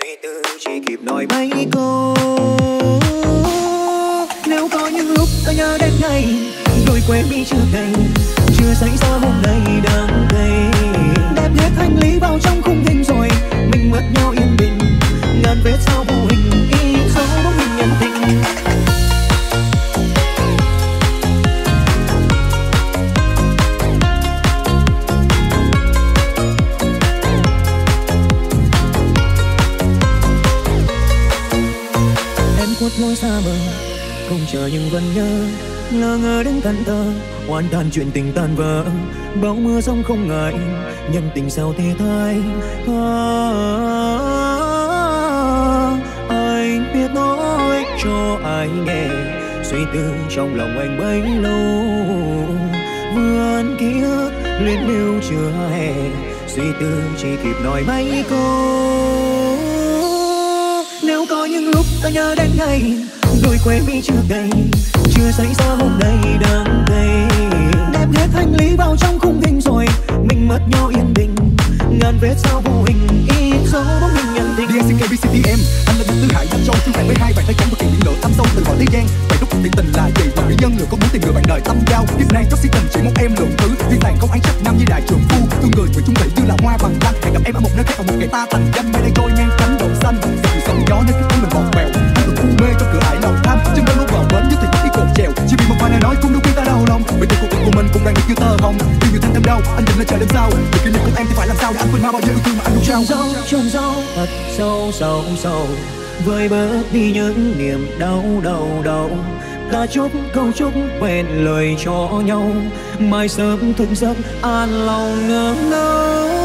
suy tư chỉ kịp nói mấy câu. Nếu có những lúc ta nhớ đến ngày tôi quên đi chưa ngày, chưa xảy ra hôm nay đang đây. Đẹp hết hành lý vào trong khung hình rồi mình mất nhau yên bình, ngàn vết sao vô hình y dấu bóng hình nhân tình. Lối xa bờ không chờ nhưng vẫn nhớ, ngờ ngờ đến tận tơ hoàn toàn chuyện tình tan vỡ. Bão mưa giông không ngại nhân tình sao thế thái. Anh biết nói cho ai nghe suy tư trong lòng anh bấy lâu. Vườn ký ức liên lưu chưa hè, suy tư chỉ kịp nói mấy câu. Nếu có những lúc ta nhớ đến ngày rồi quên đi chưa ngày, chưa xảy ra hôm nay đang đây. Đem hết hành lý vào trong khung hình rồi mình mất nhau yên bình, ngàn vết sao vô hình in dấu bóng hình nhân tình. DSKBCTM, anh là Vũ Quốc Hải, anh cho thương hại với hai bạn tay trắng và kỷ niệm nợ tâm sâu từ hỏi thế gian. Vậy lúc tình tình là gì? Và mỹ nhân người có muốn tìm người bạn đời tâm giao. Việt Nam chắc si tình chỉ mong em lượng thứ thiên tàng không ánh sắc nam như đại trường phu. Thương người người chung thủy như là hoa bằng lăng. Hẹn gặp em ở một nơi khác, ở một ngày ta thành danh. Mai đây tôi ngang cánh đồng xanh, sóng gió nơi khi mình vòng vèo. Anh được u mê trong cửa ải lòng tham, chân đôi lúc vào bến như thì có cái cột chèo. Chỉ vì một vài lời nói cũng đâu khi ta đau lòng. Vì tình cuộc của mình cũng đang như kia tơ hồng. Vì nhiều thanh tâm đau, anh đừng là chờ đêm sau. Vì kỷ niệm của em thì phải làm sao để anh quên bao nhiêu yêu thương mà anh không trao. Trông dâu thật sâu sâu sâu, vơi bớt đi những niềm đau đau đau. Ta chúc câu chúc vẹn lời cho nhau, mai sớm thức giấc an lòng ngỡ ngỡ.